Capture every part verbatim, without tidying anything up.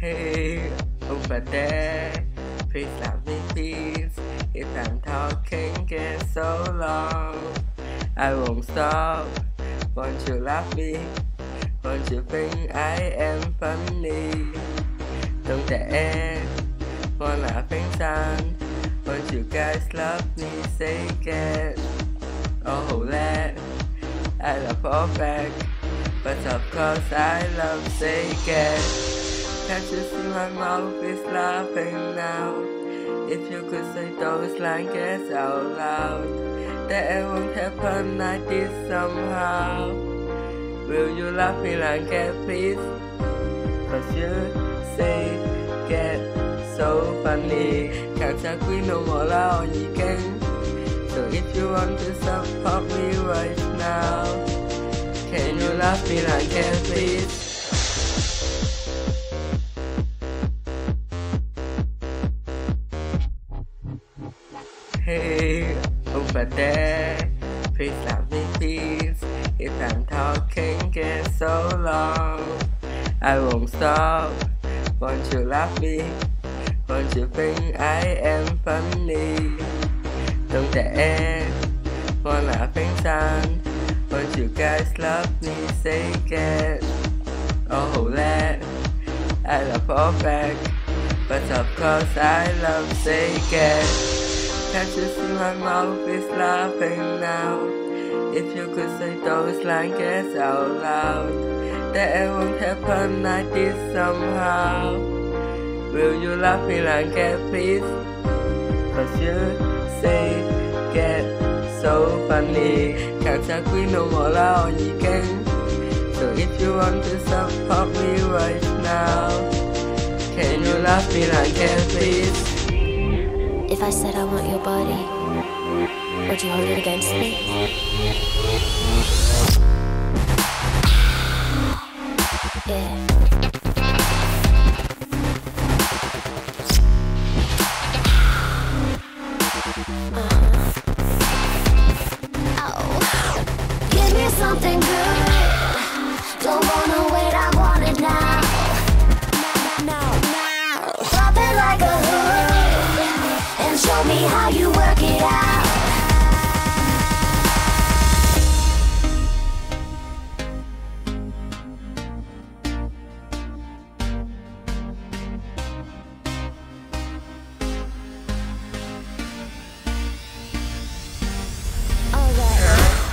hey, over there, please love me please. If I'm talking get so long, I won't stop. Won't you love me? Won't you think I am funny? Don't dare wanna laughing sound. Won't you guys love me? Say it. Oh, let I love all back, but of course I love say it. Can't you see my mouth is laughing now? If you could say those lines out loud, that it won't happen like this somehow. Will you laugh me like that please? Cause you say get so funny. Can't agree no more loud you can. So if you want to support me right now, can you laugh me like that please? Hey, over there, please laugh me please. If I'm talking get so long, I won't stop. Won't you laugh me? Won't you think I am funny? Don't dare wanna laughing sound. Won't you guys love me? Say it. Oh, let I love all back, but of course I love say it. Can't you see my mouth is laughing now? If you could say those lines out loud, that it won't happen like this somehow. Will you love me like that please? Cause you say get so funny. Can't agree no more loud you can. So if you want to support me right now, can you laugh me like that please? If I said I want your body, would you hold it against me? Yeah. Something good. Don't wanna wait, I want it now. Now, now, now. Pop it like a hood and show me how you work it out.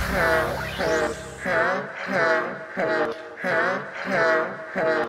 Her, her, her, her, her, her.